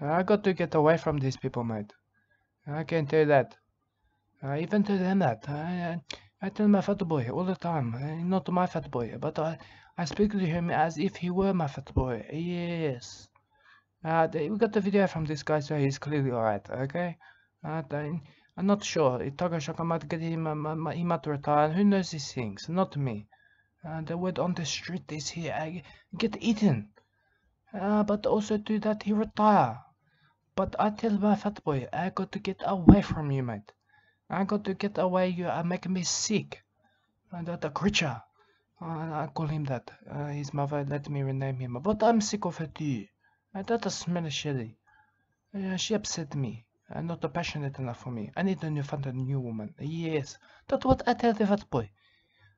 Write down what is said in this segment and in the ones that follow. I got to get away from these people, mate. I can tell that. Even tell them that. I tell my fat boy all the time, not my fat boy, but I speak to him as if he were my fat boy. Yes. We got the video from this guy, so he's clearly alright, okay? I'm not sure. Tagashoka might get him, he might retire. Who knows these things? Not me. The word on the street is here. I get eaten. But also to that he retire. But I tell my fat boy, I got to get away from you, mate. I got to get away. You are making me sick. That a creature. I call him that. His mother let me rename him. But I'm sick of her too. That smell shitty. She upset me. Not passionate enough for me. I need to find a new woman. Yes. That's what I tell the fat boy.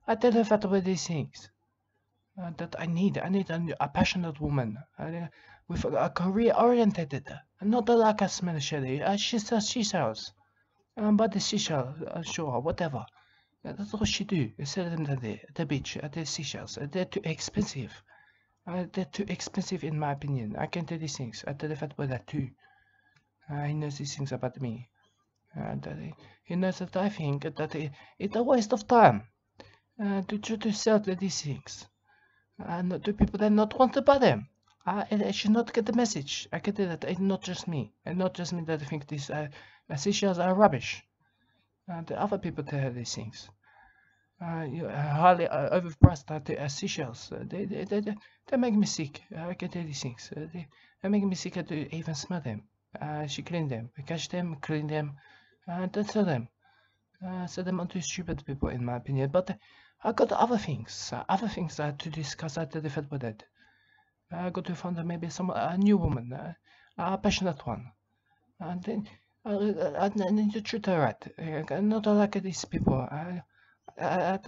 I tell the fat boy these things. That I need a passionate woman. With a career oriented. Not like a smell shitty. She sells seashells. But the seashell, sure, whatever. That's what she do. Sell them at the beach, at the seashells. They're too expensive. They're too expensive in my opinion. I can tell these things. I tell the fat boy that too. He knows these things about me. He knows that I think that it's a waste of time to try to sell these things. And to people that not want to buy them. I should not get the message. I get that it's not just me. And not just me that I think these seashells are rubbish. The other people tell her these things. Highly overpriced seashells. They make me sick. I can tell these things. They make me sick to even smell them. She cleaned them. I catch them, clean them, and then sell them. Sell them onto stupid people, in my opinion. But I got other things to discuss after the fat that. I got to find maybe a new woman, a passionate one. And then I need to treat her right. Not like these people. I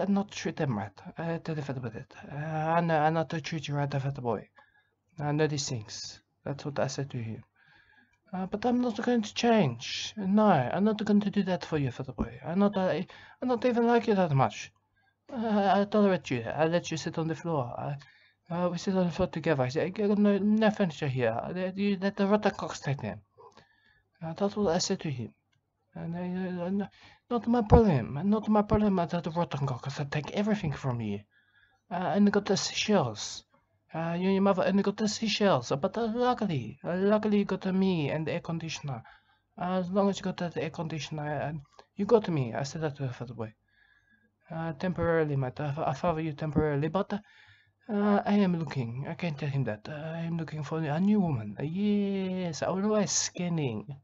not treat them right. I tell the fat about it. I not to treat you right, the fat boy. I know these things. That's what I said to you. But I'm not going to change. No, I'm not going to do that for you, fat boy. I not even like you that much. I tolerate you. I let you sit on the floor. We sit on the floor together. I say, no furniture here. You let the rotten cocks take them. That's what I said to him. And not my problem. Not my problem that the rotten cocks take everything from you. And got the seashells. You and your mother only got the seashells, but luckily you got me and the air conditioner. As long as you got that air conditioner, you got me. I said that to the fat boy. Temporarily, mate. I favor you temporarily, but I am looking. I can tell him that. I am looking for a new woman. Yes, always scanning.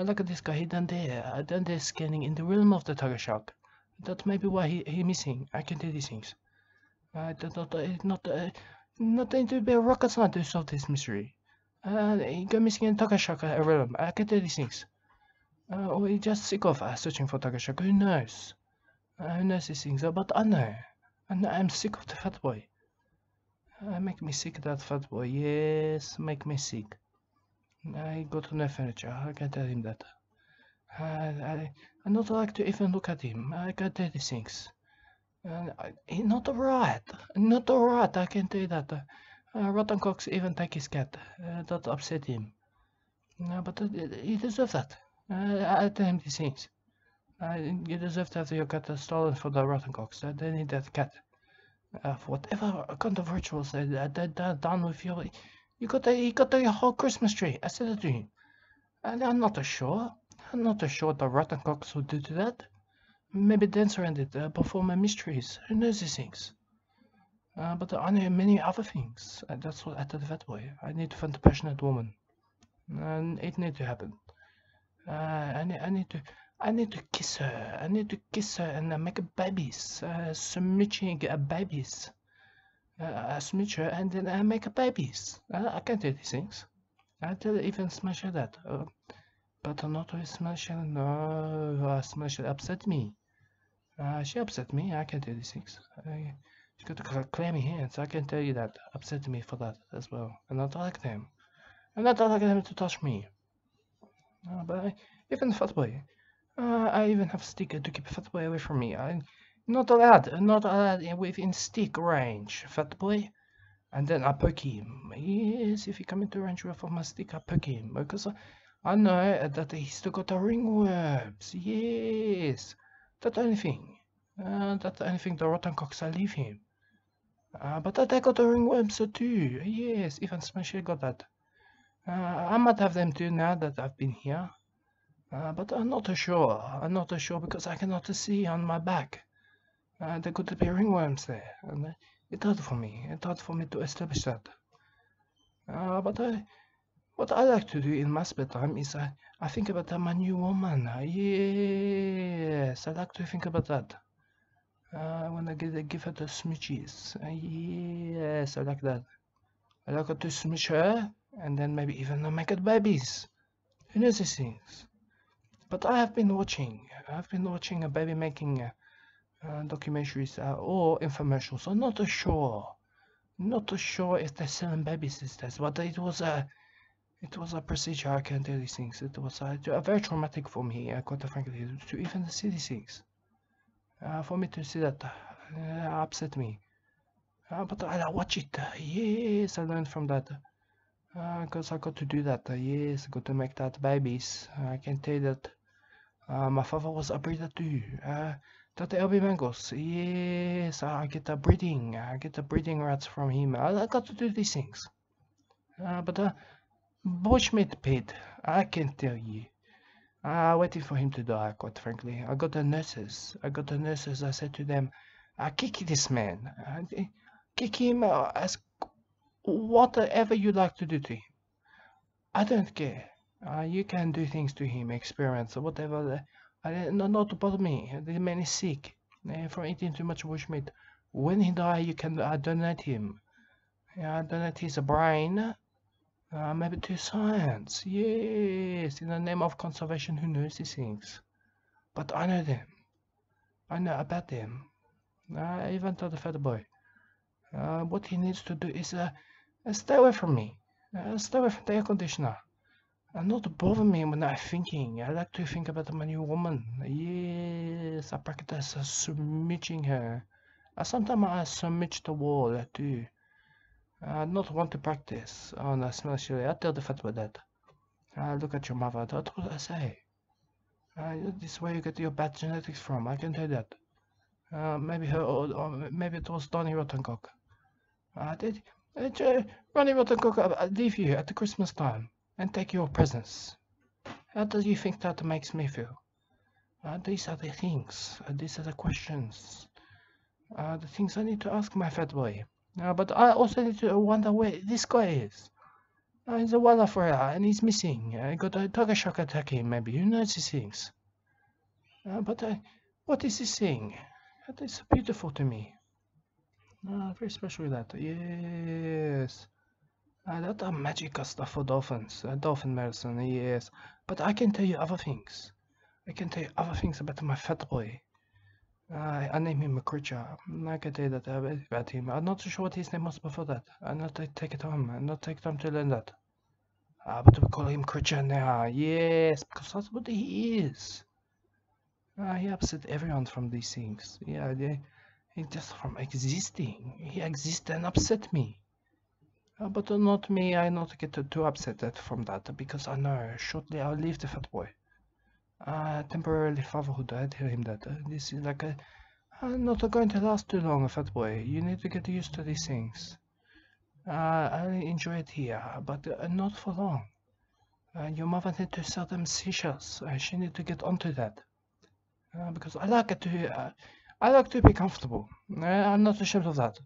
Look at this guy. He done there scanning in the realm of the tiger shark. That may be why he missing. I can tell these things. Nothing to be a rocket scientist to solve this mystery. He got missing in Takashaka realm. I can tell these things. Or he just sick of searching for Takashaka. Who knows? Who knows these things? But I know. I'm sick of the fat boy. Make me sick, that fat boy. Yes, make me sick. I got to no furniture. I can tell him that. I not like to even look at him. I can tell these things. He's not alright. Not alright, I can tell you that. Rotten cocks even take his cat. That upset him. But he deserves that. I tell him these things. You deserve to have your cat stolen from the rotten cocks. They need that cat. Whatever kind of rituals they're done with you. He got the whole Christmas tree. I said it to him. And I'm not sure what the rotten cocks would do to that. Maybe dance around it, perform mysteries, who knows these things. But I know many other things. That's what I tell the fat boy. I need to find a passionate woman. And it need to happen. I need to kiss her. I need to kiss her and make babies. Smooching babies. I smooch her and then I make babies. I can do these things. I tell even smash her that. But not with Smashel, no. Smashel upset me. She upset me, I can tell these things. She got clammy hands, I can tell you that. Upset me for that as well. And I don't like them. And I don't like them to touch me. But even fat boy. I even have stick to keep fat boy away from me. I'm not allowed within stick range, fat boy. and then I poke him. Yes, if you come into range of my stick, I poke him, because I know that he's still got the ringworms. Yes, that's the only thing. That's the only thing, the rotten cocks, I leave him. But they got the ringworms too. Yes, even Smashy got that. I might have them too now that I've been here. But I'm not sure. I'm not sure because I cannot see on my back. There could be ringworms there, and it's hard for me. It's hard for me to establish that. But what I like to do in my spare time is I think about my new woman. Yes, I like to think about that. When I give her the smooches. Yes, I like that. I like her to smooch her, and then maybe even make it babies. Who knows these things? But I have been watching. I've been watching a baby making documentaries or infomercials. I'm not sure. Not sure if they're selling babies these days. But it was a procedure. I can't do these things. It was very traumatic for me, quite frankly, to even see these things. For me to see that upset me. But I watch it. Yes, I learned from that. Because I got to do that. Yes, I got to make that babies. I can tell that my father was a breeder too. That the LB mangoes. Yes, I get the breeding. I get the breeding rights from him. I got to do these things. But Bushmeat Pete, I can tell you. I waited for him to die, quite frankly. I got the nurses. I said to them, kick this man. Kick him as whatever you like to do to him. I don't care. You can do things to him, experience, whatever. Not to bother me. The man is sick from eating too much bushmeat. When he dies, you can donate him. Donate his brain, maybe to science. Yes, in the name of conservation, who knows these things? But I know them. I know about them. I even told the fat boy. What he needs to do is stay away from me. Stay away from the air conditioner. Not bother me when I'm thinking. I like to think about my new woman. Yes, I practice smudging her. Sometimes I smudge the wall too. I not want to practice on a smell. I tell the fat boy that. Look at your mother. That's what I say. This is where you get your bad genetics from. I can tell that. Maybe her, or maybe it was Donnie Rottencock. Ronnie Rottencock, I'll leave you at the Christmas time and take your presents. How do you think that makes me feel? These are the things. These are the questions. The things I need to ask my fat boy. But I also need to wonder where this guy is. He's a wilder for her and he's missing. I got a tiger shark attacking, maybe. Who knows these things? But what is this thing? That is beautiful to me. Very special that. Yes. That are magical stuff for dolphins. Dolphin medicine, yes. But I can tell you other things. I can tell you other things about my fat boy. I name him Creature. I can tell you that about him. I'm not sure what his name was before that. I'm not take it home. I'm not take time to learn that. But we call him Creature now. Yes, because that's what he is. He upset everyone from these things. Yeah, he just from existing. He exists and upset me. But not me. I not get too upset from that because I know shortly I'll leave the fat boy. Temporarily fatherhood. I tell him that this is like a not going to last too long, fat boy. You need to get used to these things. I enjoy it here, but not for long. Your mother need to sell them seashells. She need to get onto that. Because I like it to, I like to be comfortable. I'm not ashamed of that.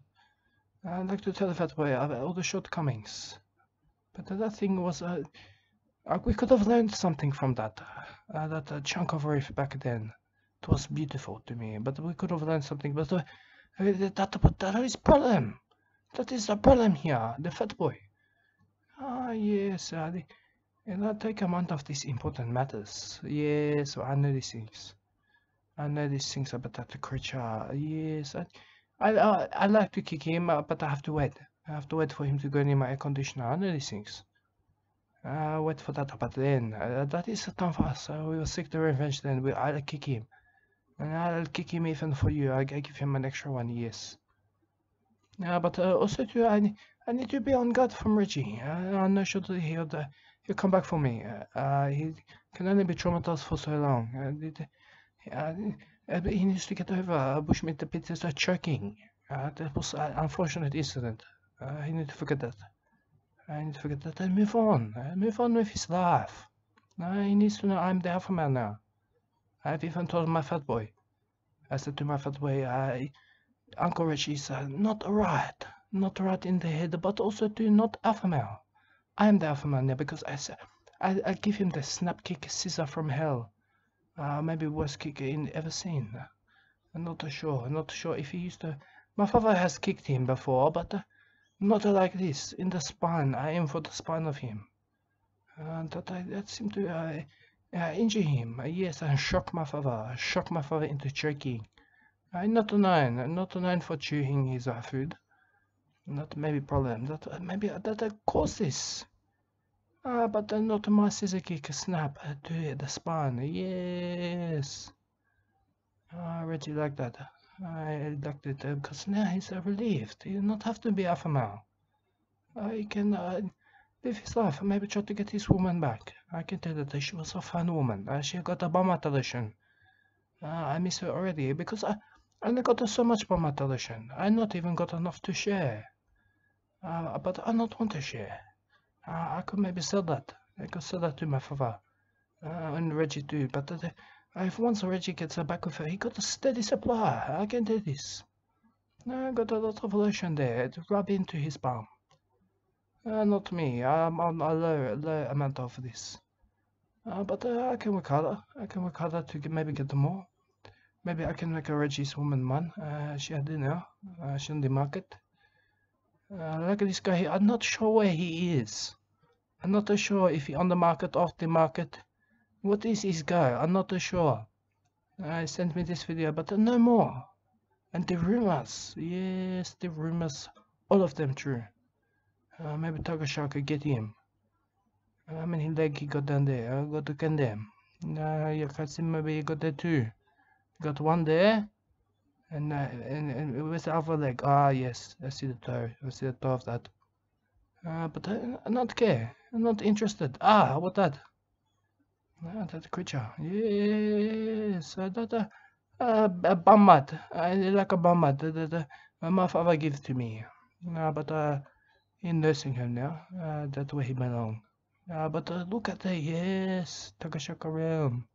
I like to tell the fat boy all the shortcomings. But that thing was, we could have learned something from that. That chunk of reef back then, it was beautiful to me. But we could have learned something. But that is problem. That is the problem here. The fat boy. Yes. And I take a month of these important matters. Yes, I know these things. I know these things about that Creature. Yes, I like to kick him, but I have to wait. I have to wait for him to go in my air conditioner. I know these things. Wait for that, but then that is time for us. We will seek the revenge. Then I'll kick him, and I'll kick him even for you. I give him an extra one. Yes. But also too, I I need to be on guard from Richie. I'm not sure that he'll come back for me. He can only be traumatized for so long. He needs to get over Bushmeat. The pizzas are choking. That was an unfortunate incident. He need to forget that. I need to forget that and move on. Move on with his life. He needs to know I'm the alpha man now. I've even told my fat boy. I said to my fat boy, Uncle Richie is not right in the head, but also to not alpha male. I am the alpha male now because I give him the snap kick scissor from hell. Maybe worst kick in ever seen. I'm not sure if he used to. My father has kicked him before, but not like this, in the spine. I aim for the spine of him. That seemed to injure him. Yes, I shocked my father. I shocked my father into choking. Not known for chewing his food. Not maybe problem. That causes. But not my scissor kick snap to the spine. Yes. I really like that. I liked it because now he's relieved. He does not have to be alpha male. He can live his life. Maybe try to get his woman back. I can tell that she was a fine woman. She got a Bama tradition. I miss her already because I only got so much Bama tradition. I not even got enough to share. But I not want to share. I could maybe sell that. I could sell that to my father and Reggie too. But if once Reggie gets back with her, he got a steady supply. I can do this. I got a lot of lotion there to rub into his palm. Not me. I'm on a low amount of this. But I can work harder. I can work harder to maybe get more. Maybe I can make a Reggie's woman man. She had dinner. She's on the market. Like this guy here. I'm not sure where he is. I'm not sure if he's on the market, off the market. What is this guy? I'm not sure. I sent me this video, but no more. And the rumors. Yes, the rumors. All of them true. Maybe Tiger Shark could get him. I mean, his leg he got down there. I got to condemn. You can see maybe he got there too. Got one there. And with the other leg. Ah, yes. I see the toe. I see the toe of that. But I not care. I'm not interested. Ah, what that? That creature, yes, that a bamat. I like a bamat that my father gives to me. But he's nursing him now. That's where he belongs. But look at that, yes, Takashaka realm.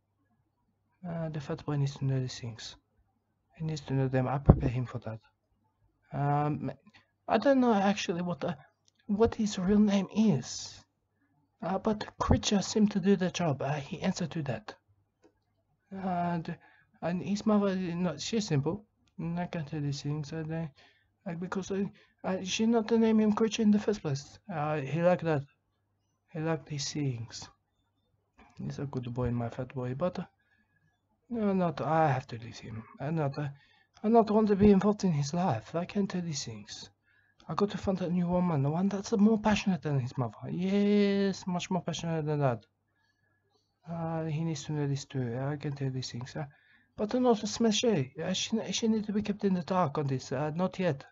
The fat boy needs to know these things. He needs to know them. I prepare him for that. I don't know actually what his real name is. But the creature seemed to do the job. He answered to that. And his mother, she's simple. I can't tell these things. Because she not named him creature in the first place. He liked that. He liked these things. He's a good boy, my fat boy. But I have to leave him. I not want to be involved in his life. I can't tell these things. I got to find a new woman, the one that's more passionate than his mother. Yes, much more passionate than that. He needs to know this too. I can tell these things. But not smashy. She needs to be kept in the dark on this. Not yet.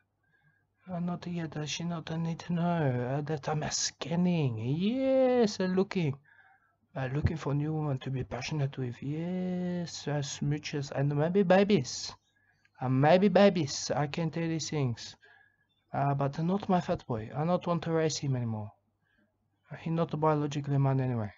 Not yet. She not need to know that I'm scanning. Yes, looking. Looking for a new woman to be passionate with. Yes, smooches and maybe babies. Maybe babies. I can tell these things. But not my fat boy. I not want to raise him anymore. He's not biologically mine anyway.